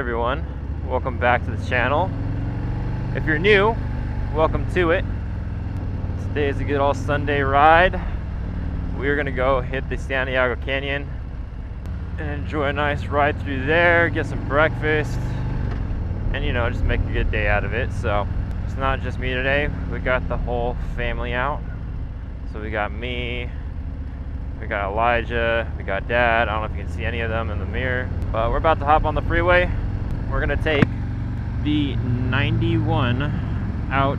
everyone, welcome back to the channel. If you're new, welcome to it. Today is a good all Sunday ride. We are gonna go hit the Santiago Canyon and enjoy a nice ride through there, get some breakfast, and you know, just make a good day out of it. So it's not just me today, we got the whole family out. So we got me, we got Elijah, we got Dad. I don't know if you can see any of them in the mirror, but we're about to hop on the freeway. We're gonna take the 91 out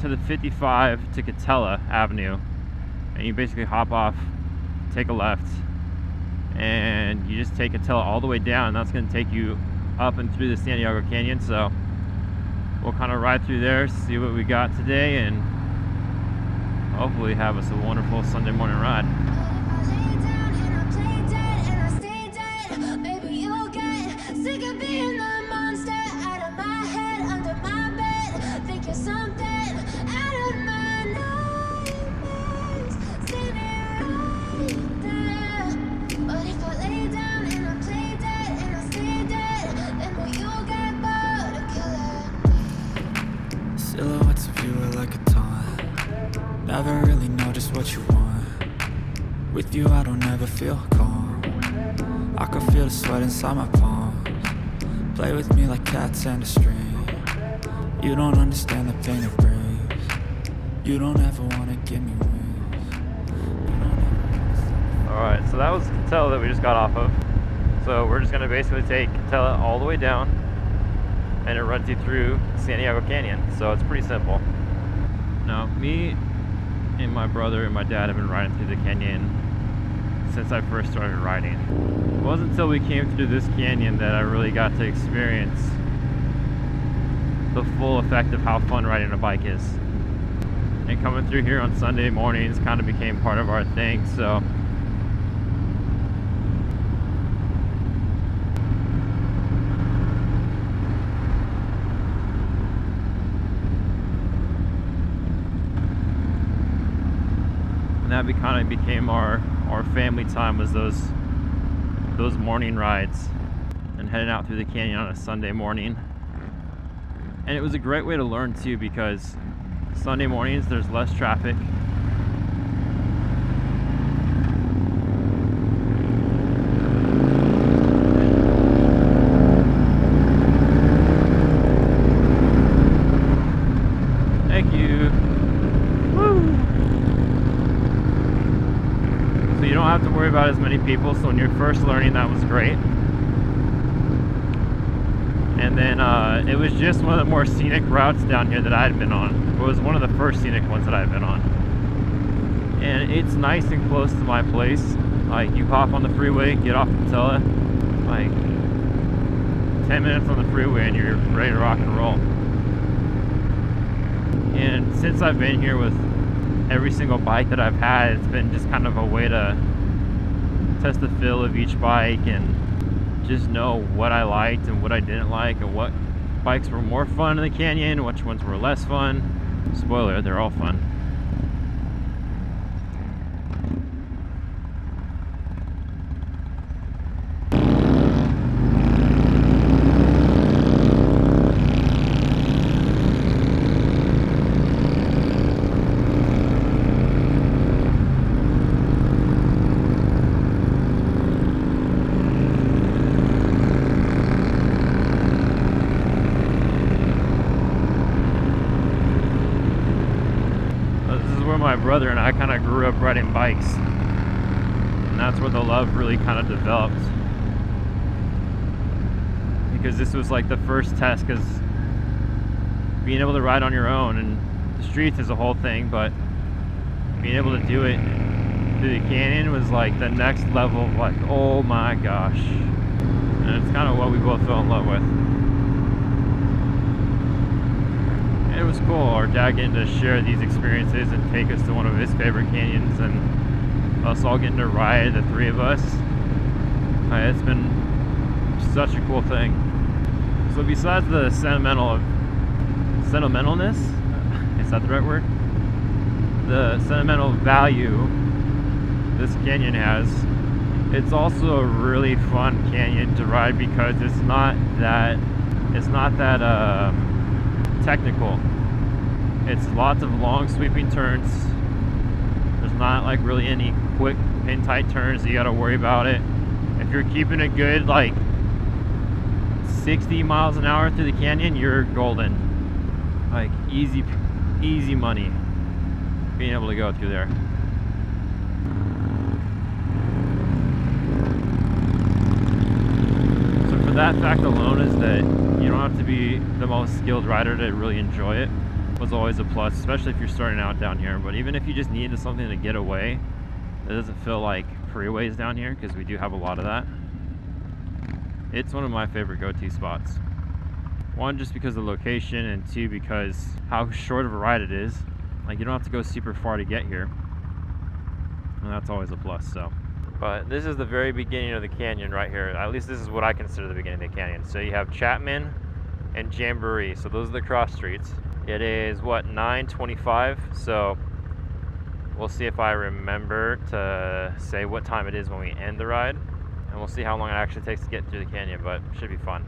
to the 55 to Katella Avenue, and you basically hop off, take a left, and you just take Katella all the way down. That's gonna take you up and through the Santiago Canyon. So we'll kind of ride through there, see what we got today, and hopefully have us a wonderful Sunday morning ride. Never really know just what you want. With you I don't ever feel calm. I can feel the sweat inside my palms. Play with me like cats and a string. You don't understand the pain it brings. You don't ever want to give me wings. Alright, so that was Katella that we just got off of. So we're just going to basically take Katella all the way down, and it runs you through Santiago Canyon. So it's pretty simple. Now me and my brother and my dad have been riding through the canyon since I first started riding. It wasn't until we came through this canyon that I really got to experience the full effect of how fun riding a bike is. And coming through here on Sunday mornings kind of became part of our thing, so. That kind of became our family time, was those morning rides and heading out through the canyon on a Sunday morning. And it was a great way to learn too, because Sunday mornings there's less traffic. About as many people, so when you're first learning that was great. And then it was just one of the more scenic routes down here that I had been on. It was one of the first scenic ones that I had been on, and it's nice and close to my place. Like, you hop on the freeway, get off Katella, like 10 minutes on the freeway and you're ready to rock and roll. And since I've been here with every single bike that I've had, it's been just kind of a way to test the feel of each bike and just know what I liked and what I didn't like, and what bikes were more fun in the canyon, which ones were less fun. Spoiler, they're all fun. My brother and I kind of grew up riding bikes, and that's where the love really kind of developed, because this was like the first test, because being able to ride on your own and the streets is a whole thing, but being able to do it through the canyon was like the next level of like, oh my gosh. And it's kind of what we both fell in love with. It was cool, our dad getting to share these experiences and take us to one of his favorite canyons, and us all getting to ride, the three of us. It's been such a cool thing. So besides the sentimentalness, is that the right word? The sentimental value this canyon has, It's also a really fun canyon to ride because it's not that technical. It's lots of long sweeping turns. There's not like really any quick pin tight turns. You got to worry about it. If you're keeping a good like 60 miles an hour through the canyon, you're golden. Like easy money being able to go through there. So for that fact alone is that you don't have to be the most skilled rider to really enjoy it. Was always a plus, especially if you're starting out down here. But even if you just needed something to get away, it doesn't feel like freeways down here, because we do have a lot of that. It's one of my favorite go-to spots. One, just because of the location, and two, because how short of a ride it is. Like, you don't have to go super far to get here. And that's always a plus, so. But this is the very beginning of the canyon right here. At least this is what I consider the beginning of the canyon. So you have Chapman and Jamboree. So those are the cross streets. It is, what, 9:25, so we'll see if I remember to say what time it is when we end the ride, and we'll see how long it actually takes to get through the canyon, but it should be fun.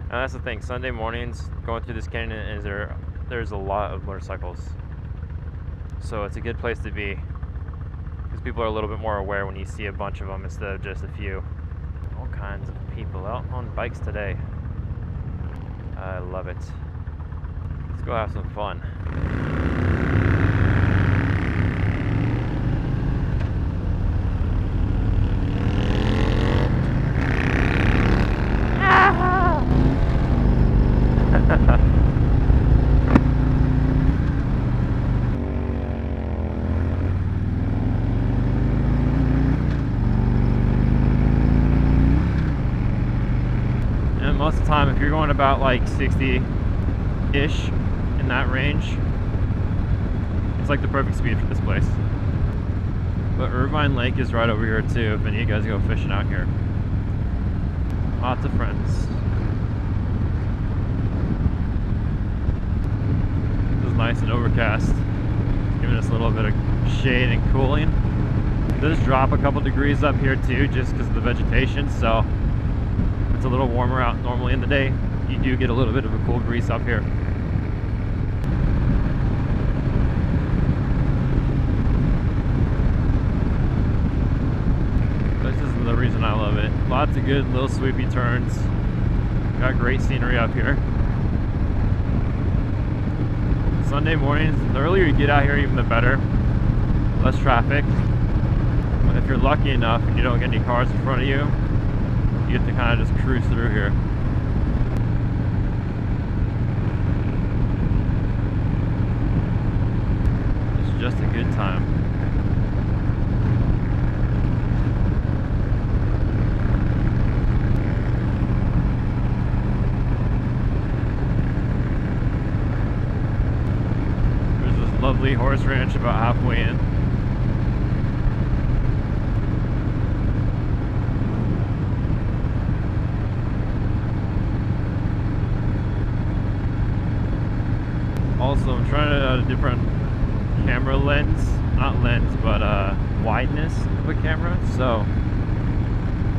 And that's the thing, Sunday mornings, going through this canyon, is there's a lot of motorcycles. So it's a good place to be, because people are a little bit more aware when you see a bunch of them instead of just a few. All kinds of people out on bikes today. I love it. Let's go have some fun. Ah! And most of the time, if you're going about like 60-ish, in that range, it's like the perfect speed for this place. But Irvine Lake is right over here too, if any of you guys go fishing out here. Lots of friends. This is nice and overcast. It's giving us a little bit of shade and cooling. This drop a couple degrees up here too, just because of the vegetation, so it's a little warmer out normally in the day. You do get a little bit of a cool breeze up here. Reason I love it. Lots of good little sweepy turns. Got great scenery up here. Sunday mornings, the earlier you get out here, even the better. Less traffic. But if you're lucky enough and you don't get any cars in front of you, you get to kind of just cruise through here. It's just a good time. Lovely horse ranch about halfway in. Also, I'm trying out a different camera lens, not lens, but wideness of a camera. So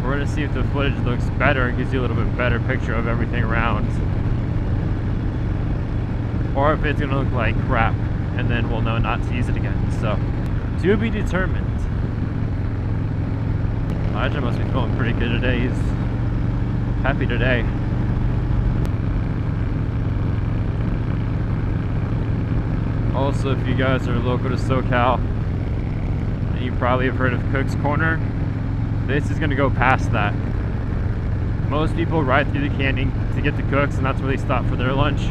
we're gonna see if the footage looks better and gives you a little bit better picture of everything around, or if it's gonna look like crap. And then we'll know not to use it again. So, to be determined. Elijah must be feeling pretty good today. He's happy today. Also, if you guys are local to SoCal, you probably have heard of Cook's Corner. This is gonna go past that. Most people ride through the canyon to get to Cook's, and that's where they stop for their lunch.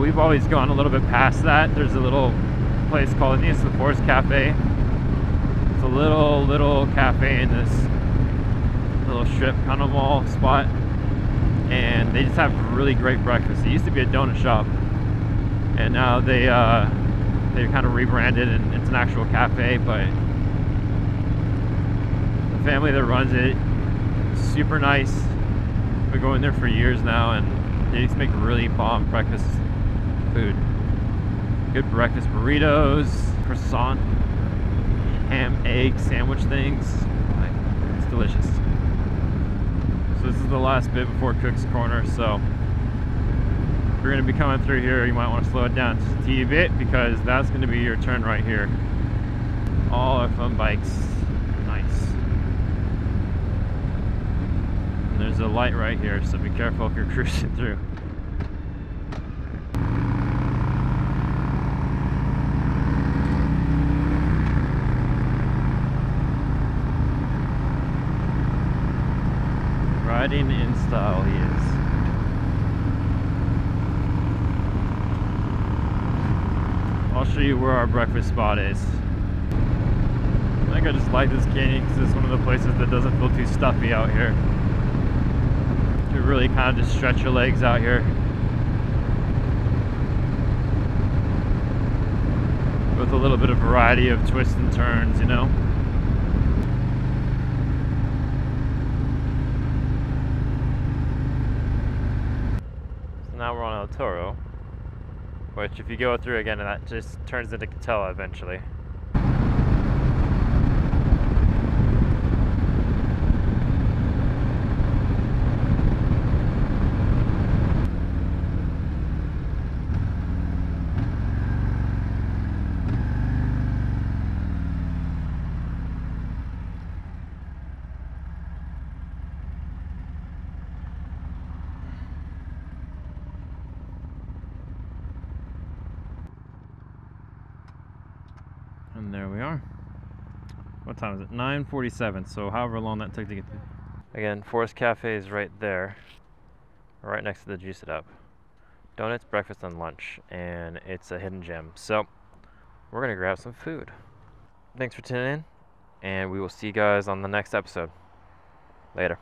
We've always gone a little bit past that. There's a little place called, I think it's the Forest Cafe. It's a little cafe in this little strip kind of mall spot. And they just have really great breakfast. It used to be a donut shop. And now they kind of rebranded and it's an actual cafe, but the family that runs it, super nice. We've been going there for years now, and they just make really bomb breakfast food. Good breakfast burritos, croissant, ham, egg, sandwich things. delicious. So this is the last bit before Cook's Corner, so if you're going to be coming through here, you might want to slow it down just a teeny bit, because that's going to be your turn right here. All our fun bikes. Nice. And there's a light right here, so be careful if you're cruising through. Riding in style, he is. I'll show you where our breakfast spot is. I think I just like this canyon because it's one of the places that doesn't feel too stuffy out here. You really kind of just stretch your legs out here. With a little bit of variety of twists and turns, you know? Now we're on El Toro, which if you go through again, that just turns into Katella eventually. And there we are. What time is it? 9:47, so however long that took to get there. Again, Forest Cafe is right there, right next to the Juice It Up. Donuts, breakfast, and lunch, and it's a hidden gem. So we're gonna grab some food. Thanks for tuning in, and we will see you guys on the next episode. Later.